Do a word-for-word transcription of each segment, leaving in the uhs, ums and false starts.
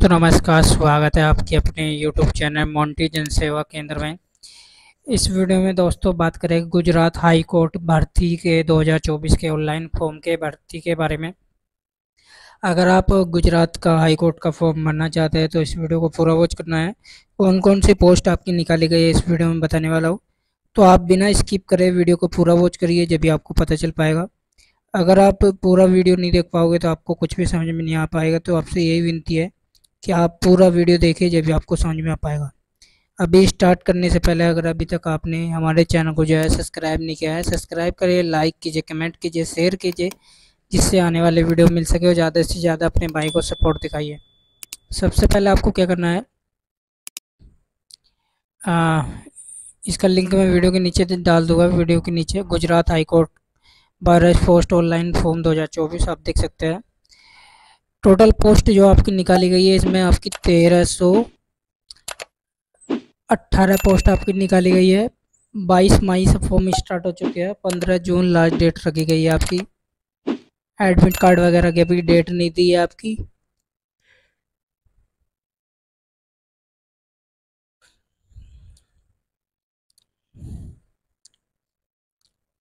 दोस्तों नमस्कार, स्वागत है आपके अपने यूट्यूब चैनल मोंटी जन सेवा केंद्र में। इस वीडियो में दोस्तों बात करेंगे गुजरात हाई कोर्ट भर्ती के दो हज़ार चौबीस के ऑनलाइन फॉर्म के भर्ती के बारे में। अगर आप गुजरात का हाई कोर्ट का फॉर्म भरना चाहते हैं तो इस वीडियो को पूरा वॉच करना है। कौन कौन सी पोस्ट आपकी निकाली गई है इस वीडियो में बताने वाला हूँ, तो आप बिना स्किप करे वीडियो को पूरा वॉच करिए, जब भी आपको पता चल पाएगा। अगर आप पूरा वीडियो नहीं देख पाओगे तो आपको कुछ भी समझ में नहीं आ पाएगा, तो आपसे यही विनती है कि आप पूरा वीडियो देखिए, जब भी आपको समझ में आ पाएगा। अभी स्टार्ट करने से पहले अगर अभी तक आपने हमारे चैनल को जो है सब्सक्राइब नहीं किया है, सब्सक्राइब करिए, लाइक कीजिए, कमेंट कीजिए, शेयर कीजिए, जिससे आने वाले वीडियो मिल सके और ज़्यादा से ज़्यादा अपने भाई को सपोर्ट दिखाइए। सबसे पहले आपको क्या करना है, आ, इसका लिंक मैं वीडियो के नीचे डाल दूँगा। वीडियो के नीचे गुजरात हाईकोर्ट बारह पोस्ट ऑनलाइन फॉर्म दो हज़ार चौबीस आप देख सकते हैं। टोटल पोस्ट जो आपकी निकाली गई है इसमें आपकी तेरह सौ अट्ठारह पोस्ट आपकी निकाली गई है। बाईस मई से फॉर्म स्टार्ट हो चुके हैं, पंद्रह जून लास्ट डेट रखी गई है आपकी। एडमिट कार्ड वगैरह की अभी डेट नहीं दी है आपकी।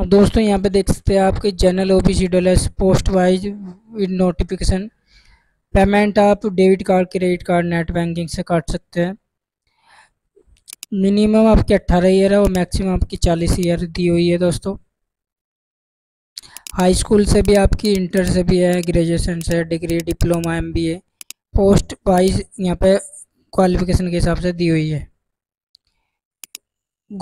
अब दोस्तों यहाँ पे देख सकते हैं आपके general OBC dollars post wise with notification. Payment आप debit card, credit card, net banking से काट सकते हैं। मिनिमम आपकी अट्ठारह ईयर है और मैक्सिमम आपकी चालीस ईयर दी हुई है। दोस्तों हाई स्कूल से भी आपकी इंटर से भी है, ग्रेजुएशन से, degree, diploma, MBA post wise यहाँ पे क्वालिफिकेशन के हिसाब से दी हुई है।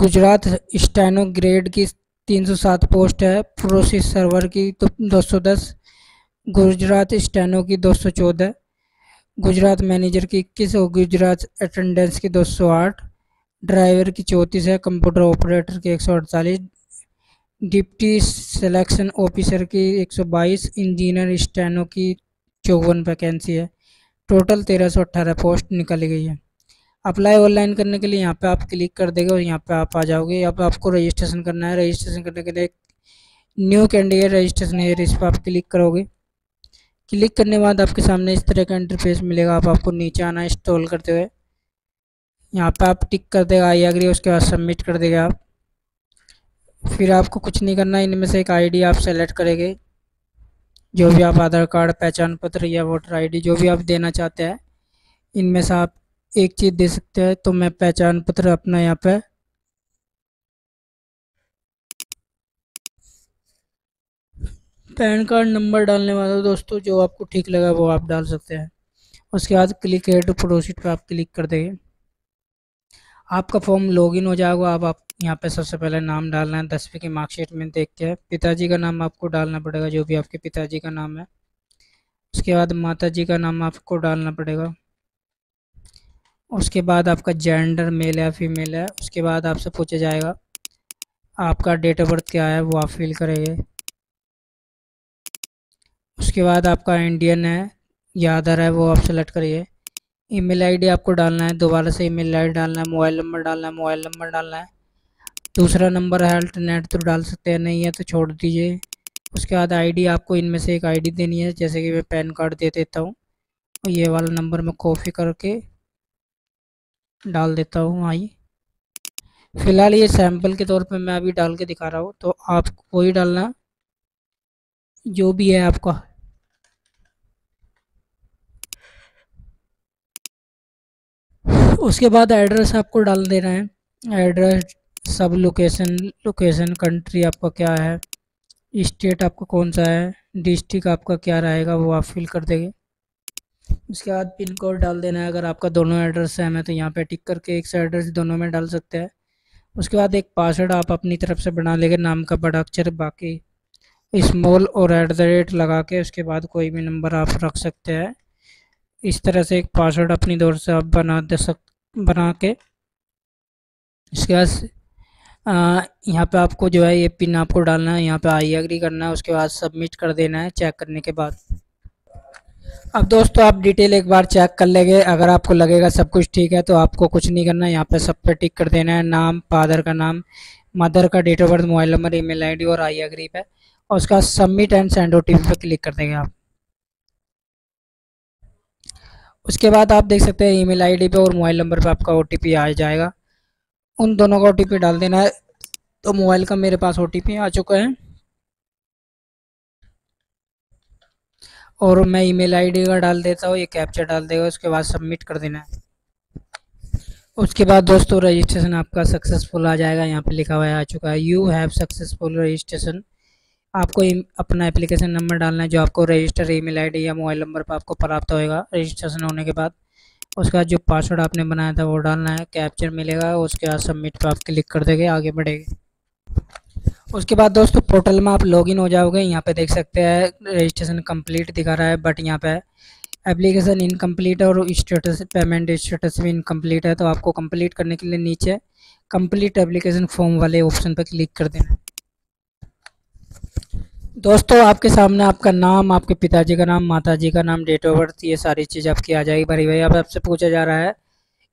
गुजरात स्टेनो ग्रेड की तीन सौ सात पोस्ट है, प्रोसेस सर्वर की तो दो सौ दस, गुजरात स्टेनो की दो सौ चौदह, गुजरात मैनेजर की इक्कीस और गुजरात अटेंडेंस की दो सौ आठ, ड्राइवर की चौंतीस है, कंप्यूटर ऑपरेटर की एक सौ अड़तालीस, डिप्टी सिलेक्शन ऑफिसर की एक सौ बाईस, इंजीनियर स्टेनो की चौवन वैकेंसी है। टोटल तेरह सौ अट्ठारह पोस्ट निकाली गई है। अप्लाई ऑनलाइन करने के लिए यहाँ पे आप क्लिक कर देंगे और यहाँ पे आप आ जाओगे। अब आपको रजिस्ट्रेशन करना है। रजिस्ट्रेशन करने के लिए न्यू कैंडिडेट रजिस्ट्रेशन है, इस पर आप क्लिक करोगे। क्लिक करने के बाद आपके सामने इस तरह का इंटरफेस मिलेगा। आप आपको नीचे आना, इंस्टॉल करते हुए यहाँ पे आप टिक कर देगा आई एग्री, उसके बाद सबमिट कर देगा आप। फिर आपको कुछ नहीं करना, इनमें से एक आई डी आप सेलेक्ट करेंगे, जो भी आप आधार कार्ड, पहचान पत्र या वोटर आई डी जो भी आप देना चाहते हैं, इनमें से आप एक चीज़ दे सकते हैं। तो मैं पहचान पत्र अपना यहाँ पे पैन कार्ड नंबर डालने वाला हूँ दोस्तों, जो आपको ठीक लगा वो आप डाल सकते हैं। उसके बाद क्लिक हेयर टू प्रोसीड पे आप क्लिक कर देंगे, आपका फॉर्म लॉगिन हो जाएगा। अब आप यहाँ पे सबसे पहले नाम डालना है, दसवीं की मार्कशीट में देखते हैं। पिताजी का नाम आपको डालना पड़ेगा, जो भी आपके पिताजी का नाम है। उसके बाद माता जी का नाम आपको डालना पड़ेगा। उसके बाद आपका जेंडर मेल है फीमेल है। उसके बाद आपसे पूछा जाएगा आपका डेट ऑफ बर्थ क्या है, वो आप फिल करेंगे। उसके बाद आपका इंडियन है या आधार है, वो आप सेलेक्ट करिए। ईमेल आईडी आपको डालना है, दोबारा से ईमेल आईडी डालना है। मोबाइल नंबर डालना है, मोबाइल नंबर डालना है। दूसरा नंबर है अल्टरनेट, तो डाल सकते हैं, नहीं है तो छोड़ दीजिए। उसके बाद आईडी आपको इनमें से एक आईडी देनी है, जैसे कि मैं पैन कार्ड दे देता हूँ, ये वाला नंबर मैं कॉपी करके डाल देता हूँ। आई फिलहाल ये सैम्पल के तौर पे मैं अभी डाल के दिखा रहा हूँ, तो आप वही डालना जो भी है आपका। उसके बाद एड्रेस आपको डाल देना है, एड्रेस, सब लोकेशन, लोकेशन कंट्री आपका क्या है, स्टेट आपका कौन सा है, डिस्ट्रिक्ट आपका क्या रहेगा वो आप फिल कर देंगे। उसके बाद पिन कोड डाल देना है, अगर आपका दोनों एड्रेस सेम है तो यहाँ पे टिक करके एक से एड्रेस दोनों में डाल सकते हैं। उसके बाद एक पासवर्ड आप अपनी तरफ से बना लेंगे, नाम का बड़ा अक्षर, बाकी स्मॉल और एट द रेट लगा के, उसके बाद कोई भी नंबर आप रख सकते हैं। इस तरह से एक पासवर्ड अपनी दौर से आप बना दे सक बना के। इसके बाद यहाँ पर आपको जो है ये पिन आपको डालना है, यहाँ पर आई एग्री करना है, उसके बाद सबमिट कर देना है चेक करने के बाद। अब दोस्तों आप डिटेल एक बार चेक कर लेंगे, अगर आपको लगेगा सब कुछ ठीक है तो आपको कुछ नहीं करना, यहाँ पे सब पे टिक कर देना है। नाम, फादर का नाम, मदर का date of birth, mobile number, email ID और आई एग्री पे, और उसका सबमिट एंड सेंड ओटीपी पे क्लिक कर देंगे आप। उसके बाद आप देख सकते हैं ईमेल आईडी पे और मोबाइल नंबर पे आपका ओटीपी आ जाएगा। उन दोनों का ओटीपी डाल देना है। तो मोबाइल का मेरे पास ओटीपी आ चुका है और मैं ईमेल आईडी का डाल देता हूँ, ये कैप्चा डाल देगा। उसके बाद सबमिट कर देना है। उसके बाद दोस्तों रजिस्ट्रेशन आपका सक्सेसफुल आ जाएगा। यहाँ पे लिखा हुआ है, आ चुका है, यू हैव सक्सेसफुल रजिस्ट्रेशन। आपको अपना एप्लीकेशन नंबर डालना है जो आपको रजिस्टर ईमेल आईडी या मोबाइल नंबर पर आपको प्राप्त होएगा रजिस्ट्रेशन होने के बाद। उसका जो पासवर्ड आपने बनाया था वो डालना है, कैप्चर मिलेगा। उसके बाद सबमिट पर आप क्लिक कर देंगे, आगे बढ़ेगी। उसके बाद दोस्तों पोर्टल में आप लॉगिन हो जाओगे। यहाँ पे देख सकते हैं रजिस्ट्रेशन कंप्लीट दिखा रहा है, बट यहाँ पे एप्लीकेशन इनकम्प्लीट है और स्टेटस पेमेंट स्टेटस भी इनकम्प्लीट है। तो आपको कंप्लीट करने के लिए नीचे कंप्लीट एप्लीकेशन फॉर्म वाले ऑप्शन पर क्लिक कर देना। दोस्तों आपके सामने आपका नाम, आपके पिताजी का नाम, माताजी का नाम, डेट ऑफ बर्थ, ये सारी चीज़ आपकी आ जाएगी भरी भाई। अब आपसे पूछा जा रहा है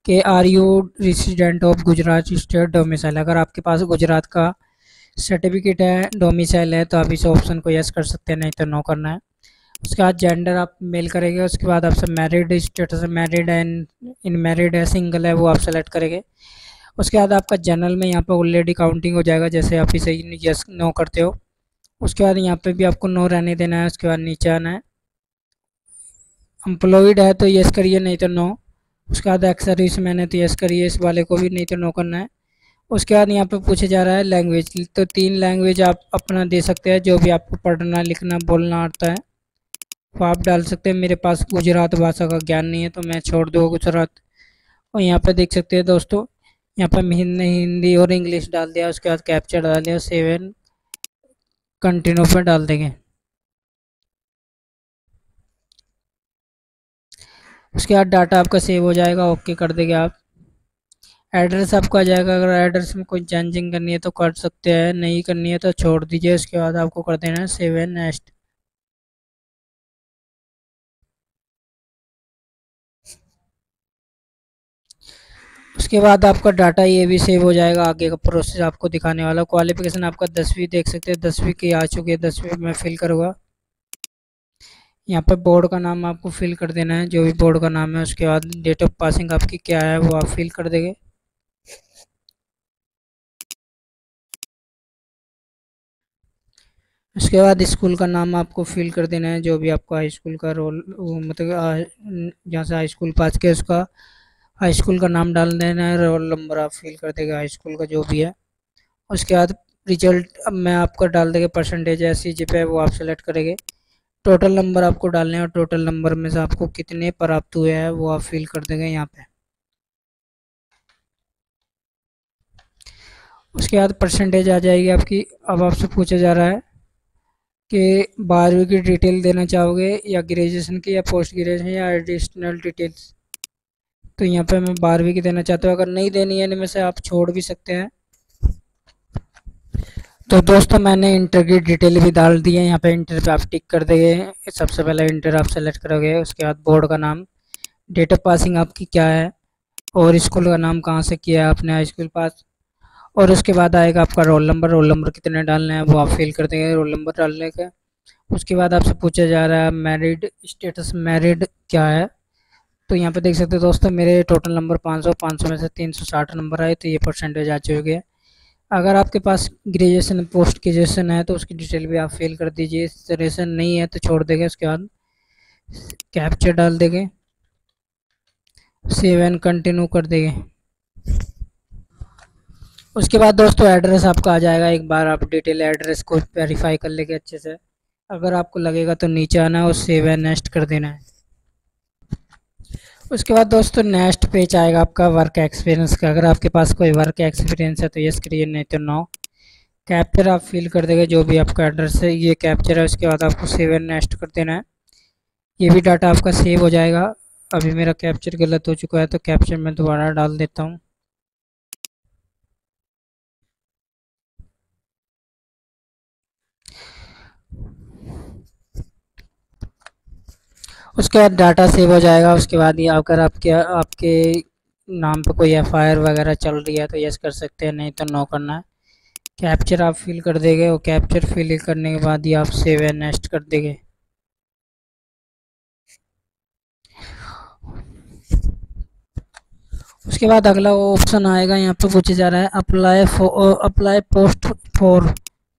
कि are you resident of Gujarat state domicile. अगर आपके पास गुजरात का सर्टिफिकेट है, डोमिसाइल है, तो आप इस ऑप्शन को यस कर सकते हैं, नहीं तो नो करना है। उसके बाद जेंडर आप मेल करेंगे। उसके बाद आपसे married status, married and unmarried है, सिंगल है, वो आप सेलेक्ट करेंगे। उसके बाद आपका जनरल में यहाँ पर ऑलरेडी काउंटिंग हो जाएगा, जैसे आप इसे यस नो करते हो। उसके बाद यहाँ पे भी आपको नो रहने देना है। उसके बाद नीचे आना है, एम्प्लॉयड है तो यस करिए, नहीं तो नो। उसके बाद एक्स सर्विस मैन है तो यस करिए, इस वाले को भी नहीं तो नो करना है। उसके बाद यहाँ पे पूछा जा रहा है लैंग्वेज, तो तीन लैंग्वेज आप अपना दे सकते हैं, जो भी आपको पढ़ना लिखना बोलना आता है वो आप डाल सकते हैं। मेरे पास गुजरात भाषा का ज्ञान नहीं है तो मैं छोड़ दूँगा गुजरात। और यहाँ पे देख सकते हैं दोस्तों, यहाँ पर हिंदी और इंग्लिश डाल दिया। उसके बाद कैप्चर डाल दिया, सेवन कंटिन्यू पर डाल देंगे। उसके बाद डाटा आपका सेव हो जाएगा, ओके कर देंगे आप। एड्रेस आपका आ जाएगा, अगर एड्रेस में कोई चेंजिंग करनी है तो कर सकते हैं, नहीं करनी है तो छोड़ दीजिए। उसके बाद आपको कर देना है सेव एंड नेक्स्ट। उसके बाद आपका डाटा ये भी सेव हो जाएगा, आगे का प्रोसेस आपको दिखाने वाला। क्वालिफिकेशन आपका दसवीं देख सकते हैं, दसवीं की आ चुकी है, दसवीं मैं फिल करूँगा। यहाँ पर बोर्ड का नाम आपको फिल कर देना है, जो भी बोर्ड का नाम है। उसके बाद डेट ऑफ पासिंग आपकी क्या है वो आप फिल कर देंगे। उसके बाद स्कूल का नाम आपको फिल कर देना है, जो भी आपको हाई स्कूल का रोल मतलब जहाँ से हाई स्कूल पास किया उसका हाई स्कूल का नाम डाल देना है। रोल नंबर आप फिल कर देंगे हाई स्कूल का जो भी है। उसके बाद रिजल्ट अब मैं आपका डाल देंगे, परसेंटेज है सी जी पे वो आप सेलेक्ट करेंगे। टोटल नंबर आपको डालने हैं और टोटल नंबर में से आपको कितने प्राप्त हुए हैं वो आप फिल कर देंगे यहाँ पे। उसके बाद परसेंटेज आ जाएगी आपकी। अब आपसे पूछा जा रहा है कि बारहवीं की डिटेल देना चाहोगे या ग्रेजुएशन की या पोस्ट ग्रेजुएशन या एडिशनल डिटेल्स। तो यहाँ पे मैं बारहवीं की देना चाहता हूँ। अगर नहीं देनी है इनमें से आप छोड़ भी सकते हैं। तो दोस्तों मैंने इंटर की डिटेल भी डाल दी है, यहाँ पे इंटर पे आप टिक कर देंगे। सबसे पहले इंटर आप सेलेक्ट करोगे। उसके बाद बोर्ड का नाम, डेट ऑफ पासिंग आपकी क्या है और स्कूल का नाम कहाँ से किया है आपने, हाई स्कूल पास। और उसके बाद आएगा आपका रोल नंबर, रोल नंबर कितने डालने हैं वो आप फिल कर देंगे रोल नंबर डालने के। उसके बाद आपसे पूछा जा रहा है मैरिड स्टेटस, मैरिड क्या है। तो यहाँ पे देख सकते हैं दोस्तों मेरे टोटल नंबर पाँच सौ, पाँच सौ में से तीन सौ साठ नंबर आए, तो ये परसेंटेज आ चुकी है। अगर आपके पास ग्रेजुएशन पोस्ट ग्रेजुएशन है तो उसकी डिटेल भी आप फिल कर दीजिए। इस तरह से नहीं है तो छोड़ देंगे। उसके बाद कैप्चर डाल देंगे, सेव एंड कंटिन्यू कर देंगे। उसके बाद दोस्तों एड्रेस आपका आ जाएगा। एक बार आप डिटेल एड्रेस को वेरीफाई कर लेंगे अच्छे से। अगर आपको लगेगा तो नीचे आना है और सेव एंड नेक्स्ट कर देना है। उसके बाद दोस्तों नेक्स्ट पेज आएगा आपका वर्क एक्सपीरियंस का। अगर आपके पास कोई वर्क एक्सपीरियंस है तो यस करिए, नहीं तो नो। कैप्चर आप फिल कर देंगे, जो भी आपका एड्रेस है ये कैप्चर है। उसके बाद आपको सेव एंड नेक्स्ट कर देना है। ये भी डाटा आपका सेव हो जाएगा। अभी मेरा कैप्चर गलत हो चुका है तो कैप्चर मैं दोबारा डाल देता हूँ। उसके बाद डाटा सेव हो जाएगा। उसके बाद ये अगर आपके आपके नाम पे कोई एफआईआर वगैरह चल रही है तो यस कर सकते हैं, नहीं तो नो करना है। कैप्चर आप फिल कर देंगे और कैप्चर फिल करने के बाद ये आप सेव एंड नेक्स्ट कर देंगे। उसके बाद अगला ऑप्शन आएगा, यहाँ पे पूछा जा रहा है अप्लाई अप्लाई पोस्ट फॉर,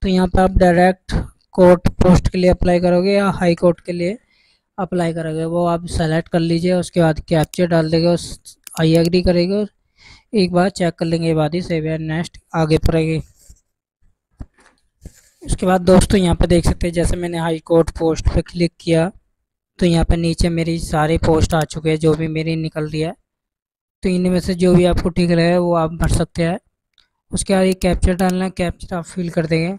तो यहाँ पे आप डायरेक्ट कोर्ट पोस्ट के लिए अप्लाई करोगे या हाई कोर्ट के लिए अप्लाई करोगे, वो आप सेलेक्ट कर लीजिए। उसके बाद कैप्चर डाल देंगे, आई एग्री करेंगे और एक बार चेक कर लेंगे, बाद ही सेव एंड नेक्स्ट आगे पड़ेगी। उसके बाद दोस्तों यहाँ पे देख सकते हैं जैसे मैंने हाई कोर्ट पोस्ट पे क्लिक किया तो यहाँ पे नीचे मेरी सारी पोस्ट आ चुकी है जो भी मेरी निकल रही है, तो इनमें से जो भी आपको ठीक रहे वो आप भर सकते हैं। उसके बाद ये कैप्चर डालना है, कैप्चर आप फिल कर देंगे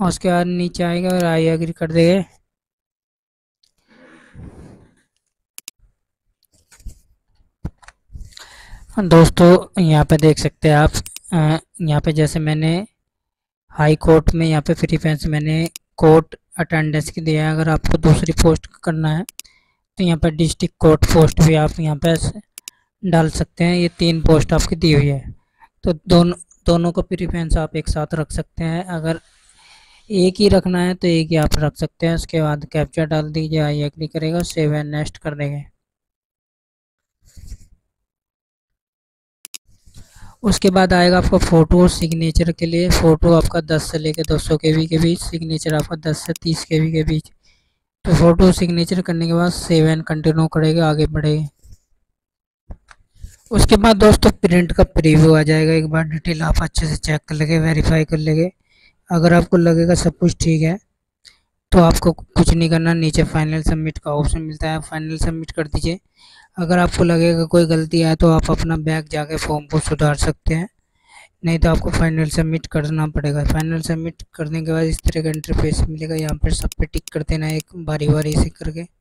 और उसके बाद नीचे आएगा और आई एग्री कर देंगे। दोस्तों यहाँ पे देख सकते हैं आप, यहाँ पे जैसे मैंने हाई कोर्ट में यहाँ पे फ्री फैंस मैंने कोर्ट अटेंडेंस की दिया है। अगर आपको दूसरी पोस्ट करना है तो यहाँ पर डिस्ट्रिक्ट कोर्ट पोस्ट भी आप यहाँ पे डाल सकते हैं। ये तीन पोस्ट आपकी दी हुई है तो दोनों दोनों को प्रीफरेंस आप एक साथ रख सकते हैं। अगर एक ही रखना है तो एक ही आप रख सकते हैं। उसके बाद कैप्चर डाल दीजिए, आई एग्री करेगा, सेव एंड नेक्स्ट कर देंगे। उसके बाद आएगा आपका फ़ोटो और सिग्नेचर के लिए। फ़ोटो आपका दस से लेकर दो सौ के वी के बीच, सिग्नेचर आपका दस से तीस के वी के बीच। तो फ़ोटो सिग्नेचर करने के बाद सेव एंड कंटिन्यू करेगा, आगे बढ़ेगा। उसके बाद दोस्तों प्रिंट का प्रीव्यू आ जाएगा, एक बार डिटेल आप अच्छे से चेक कर लेंगे, वेरीफाई कर लेंगे। अगर आपको लगेगा सब कुछ ठीक है तो आपको कुछ नहीं करना, नीचे फाइनल सबमिट का ऑप्शन मिलता है, फाइनल सबमिट कर दीजिए। अगर आपको लगेगा कोई गलती है तो आप अपना बैक जाके फॉर्म को सुधार सकते हैं, नहीं तो आपको फाइनल सबमिट करना पड़ेगा। फाइनल सबमिट करने के बाद इस तरह का इंटरफेस मिलेगा, यहाँ पर सब पे टिक कर देना एक बारी बारी से करके।